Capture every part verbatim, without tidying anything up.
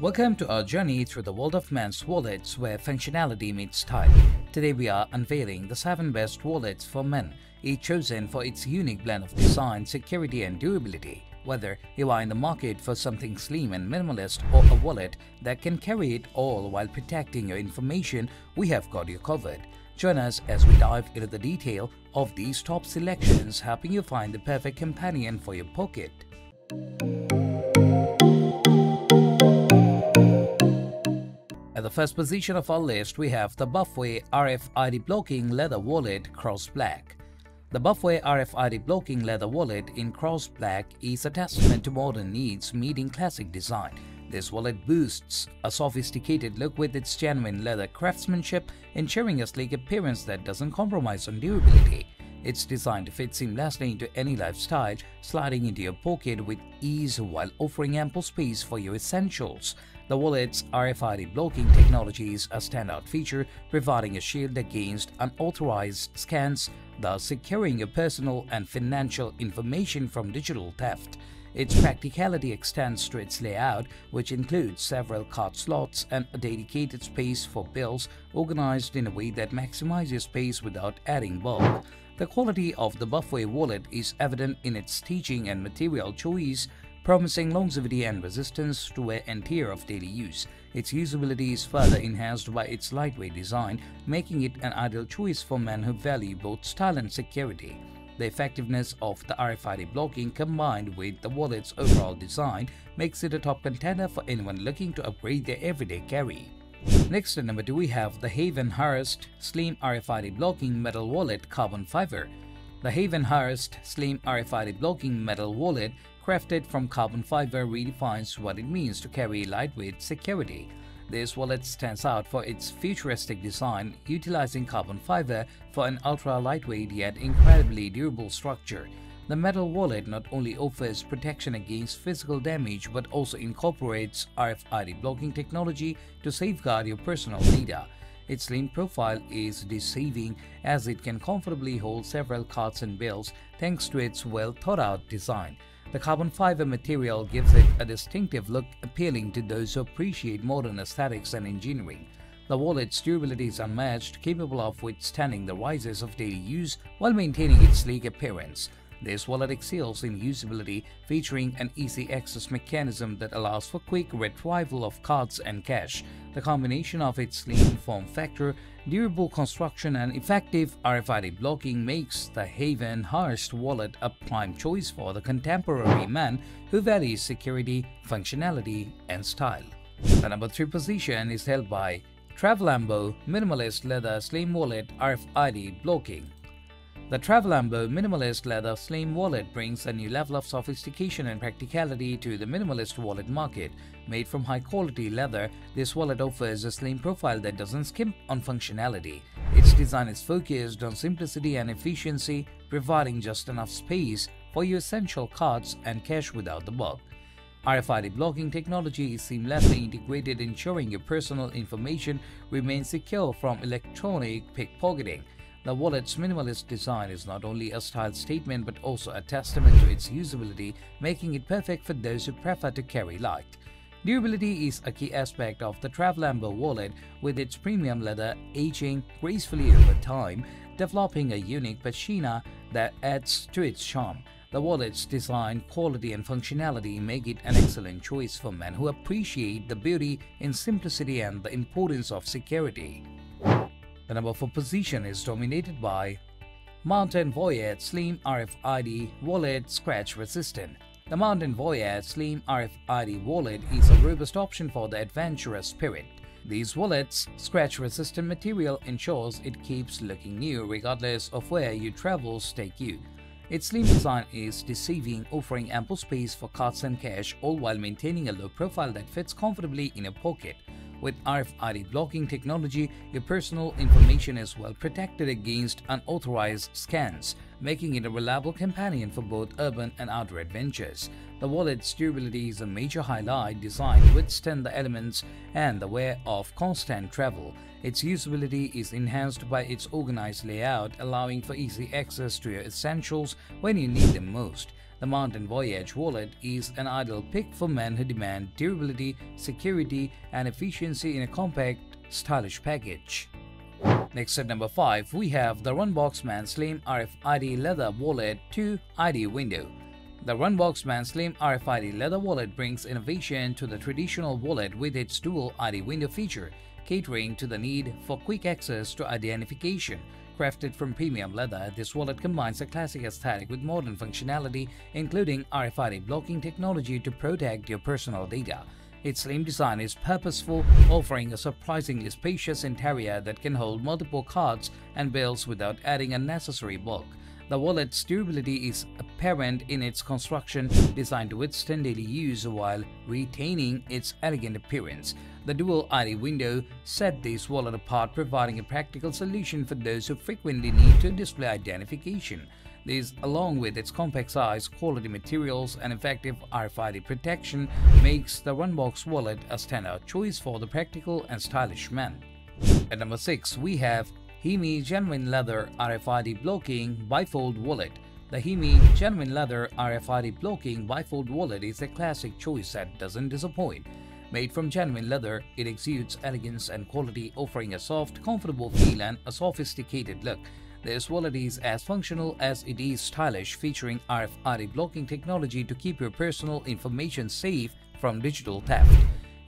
Welcome to our journey through the world of men's wallets where functionality meets style. Today we are unveiling the seven best wallets for men, each chosen for its unique blend of design, security and durability. Whether you are in the market for something slim and minimalist or a wallet that can carry it all while protecting your information, we have got you covered. Join us as we dive into the detail of these top selections, helping you find the perfect companion for your pocket. At the first position of our list, we have the Buffway R F I D Blocking Leather Wallet Cross Black. The Buffway R F I D Blocking Leather Wallet in Cross Black is a testament to modern needs meeting classic design. This wallet boosts a sophisticated look with its genuine leather craftsmanship, ensuring a sleek appearance that doesn't compromise on durability. It's designed to fit seamlessly into any lifestyle, sliding into your pocket with ease while offering ample space for your essentials. The wallet's R F I D blocking technology is a standout feature, providing a shield against unauthorized scans, thus securing your personal and financial information from digital theft. Its practicality extends to its layout, which includes several card slots and a dedicated space for bills, organized in a way that maximizes space without adding bulk. The quality of the Buffway wallet is evident in its stitching and material choice, promising longevity and resistance to wear and tear of daily use. Its usability is further enhanced by its lightweight design, making it an ideal choice for men who value both style and security. The effectiveness of the R F I D blocking combined with the wallet's overall design makes it a top contender for anyone looking to upgrade their everyday carry. Next at number two, we have the Hayvenhurst Slim R F I D Blocking Metal Wallet Carbon Fiber. The Hayvenhurst Slim R F I D Blocking Metal Wallet, crafted from carbon fiber, redefines what it means to carry lightweight security. This wallet stands out for its futuristic design, utilizing carbon fiber for an ultra-lightweight yet incredibly durable structure. The metal wallet not only offers protection against physical damage but also incorporates R F I D blocking technology to safeguard your personal data. Its slim profile is deceiving as it can comfortably hold several cards and bills thanks to its well-thought-out design. The carbon fiber material gives it a distinctive look, appealing to those who appreciate modern aesthetics and engineering. The wallet's durability is unmatched, capable of withstanding the rises of daily use while maintaining its sleek appearance. This wallet excels in usability, featuring an easy access mechanism that allows for quick retrieval of cards and cash. The combination of its slim form factor, durable construction and effective R F I D blocking makes the Hayvenhurst wallet a prime choice for the contemporary man who values security, functionality and style. The number three position is held by Travelambo Minimalist Leather Slim Wallet R F I D Blocking. The Travelambo Minimalist Leather Slim Wallet brings a new level of sophistication and practicality to the minimalist wallet market. Made from high-quality leather, this wallet offers a slim profile that doesn't skimp on functionality. Its design is focused on simplicity and efficiency, providing just enough space for your essential cards and cash without the bulk. R F I D blocking technology is seamlessly integrated, ensuring your personal information remains secure from electronic pickpocketing. The wallet's minimalist design is not only a style statement but also a testament to its usability, making it perfect for those who prefer to carry light. Durability is a key aspect of the Travelambo wallet, with its premium leather aging gracefully over time, developing a unique patina that adds to its charm. The wallet's design, quality and functionality make it an excellent choice for men who appreciate the beauty in simplicity and the importance of security. The number four position is dominated by Mountain Voyage Slim R F I D Wallet Scratch Resistant. The Mountain Voyage Slim R F I D Wallet is a robust option for the adventurous spirit. These wallets' scratch-resistant material ensures it keeps looking new regardless of where your travels take you. Its slim design is deceiving, offering ample space for cards and cash, all while maintaining a low profile that fits comfortably in a pocket. With R F I D blocking technology, your personal information is well protected against unauthorized scans, making it a reliable companion for both urban and outdoor adventures. The wallet's durability is a major highlight, designed to withstand the elements and the wear of constant travel. Its usability is enhanced by its organized layout, allowing for easy access to your essentials when you need them most. The Mountain Voyage wallet is an ideal pick for men who demand durability, security, and efficiency in a compact, stylish package. Next at number five, we have the RUNBOX Man Slim R F I D Leather Wallet two I D Window. The RUNBOX Man Slim R F I D Leather Wallet brings innovation to the traditional wallet with its dual I D window feature, catering to the need for quick access to identification. Crafted from premium leather, this wallet combines the classic aesthetic with modern functionality, including R F I D blocking technology to protect your personal data. Its slim design is purposeful, offering a surprisingly spacious interior that can hold multiple cards and bills without adding unnecessary bulk. The wallet's durability is apparent in its construction, designed to withstand daily use while retaining its elegant appearance. The dual I D window set this wallet apart, providing a practical solution for those who frequently need to display identification. This, along with its compact size, quality materials, and effective R F I D protection, makes the RUNBOX wallet a standout choice for the practical and stylish man. At number six, we have HIMI Genuine Leather R F I D Blocking Bifold Wallet. The HIMI Genuine Leather R F I D Blocking Bifold Wallet is a classic choice that doesn't disappoint. Made from genuine leather, it exudes elegance and quality, offering a soft, comfortable feel and a sophisticated look. This wallet is as functional as it is stylish, featuring R F I D blocking technology to keep your personal information safe from digital theft.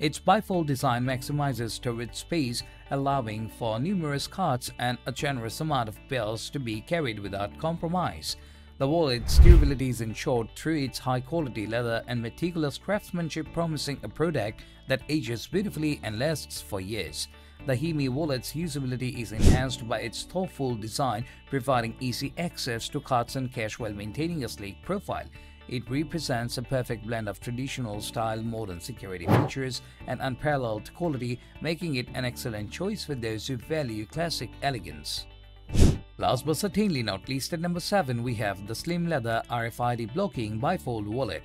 Its bifold design maximizes storage space, allowing for numerous cards and a generous amount of bills to be carried without compromise. The wallet's durability is ensured through its high-quality leather and meticulous craftsmanship, promising a product that ages beautifully and lasts for years. The HIMI wallet's usability is enhanced by its thoughtful design, providing easy access to cards and cash while maintaining a sleek profile. It represents a perfect blend of traditional style, modern security features, and unparalleled quality, making it an excellent choice for those who value classic elegance. Last but certainly not least, at number seven, we have the Slim Leather R F I D Blocking Bifold Wallet.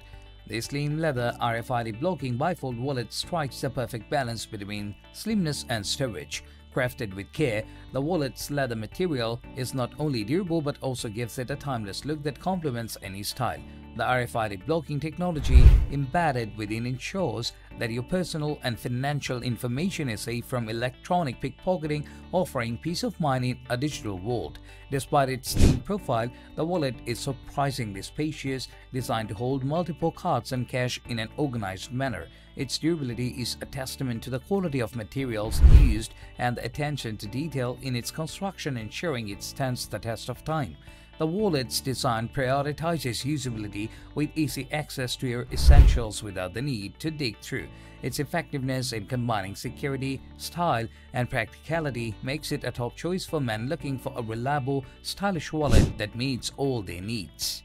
The Slim Leather R F I D Blocking Bifold Wallet strikes the perfect balance between slimness and storage. Crafted with care, the wallet's leather material is not only durable but also gives it a timeless look that complements any style. The R F I D blocking technology embedded within ensures that your personal and financial information is safe from electronic pickpocketing, offering peace of mind in a digital world. Despite its slim profile, the wallet is surprisingly spacious, designed to hold multiple cards and cash in an organized manner. Its durability is a testament to the quality of materials used and the attention to detail in its construction, ensuring it stands the test of time. The wallet's design prioritizes usability, with easy access to your essentials without the need to dig through. Its effectiveness in combining security, style, and practicality makes it a top choice for men looking for a reliable, stylish wallet that meets all their needs.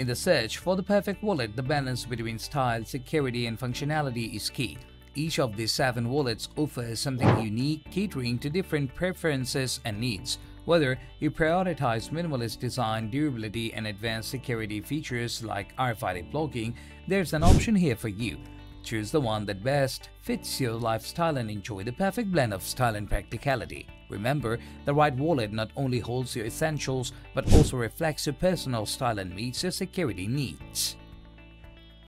In the search for the perfect wallet, the balance between style, security, and functionality is key. Each of these seven wallets offers something unique, catering to different preferences and needs. Whether you prioritize minimalist design, durability, and advanced security features like R F I D blocking, there's an option here for you. Choose the one that best fits your lifestyle and enjoy the perfect blend of style and practicality. Remember, the right wallet not only holds your essentials but also reflects your personal style and meets your security needs.